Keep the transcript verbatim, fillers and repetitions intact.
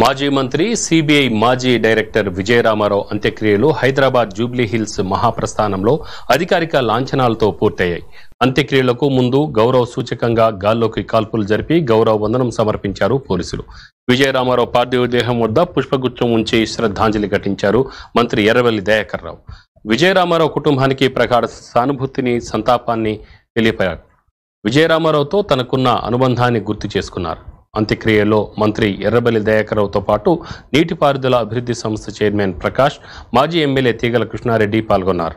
మాజీ మంత్రి సిబిఐ మాజీ డైరెక్టర్ విజయ రామారావు అంత్యక్రియలు హైదరాబాద్ జూబ్లీ హిల్స్ మహాప్రస్థానంలో అధికారిక లాంఛనాలతో పూర్తయ్యాయి. అంత్యక్రియలకు ముందు గౌరవ సూచకంగా గాల్లోకి కాల్పులు జరిపి గౌరవ వందనం సమర్పించారు పోలీసులు. విజయ రామారావు పార్థివదేహం వద్ద పుష్పగుచ్చం ఉంచి శ్రద్ధాంజలి ఘటించారు మంత్రి ఎర్రబెల్లి దయాకర్ రావు. విజయ రామారావు కుటుంబానికి ప్రగాఢ సానుభూతిని, సంతాపాన్ని తెలిపారు. విజయ రామారావుతో తనకున్న అనుబంధాన్ని గుర్తు చేసుకున్నారు. అంత్యక్రియలో మంత్రి ఎర్రబెల్లి దయాకర్ రావుతో పాటు నీటిపారుదల అభివృద్ధి సంస్థ చైర్మన్ ప్రకాష్, మాజీ ఎమ్మెల్యే తీగల కృష్ణారెడ్డి పాల్గొన్నారు.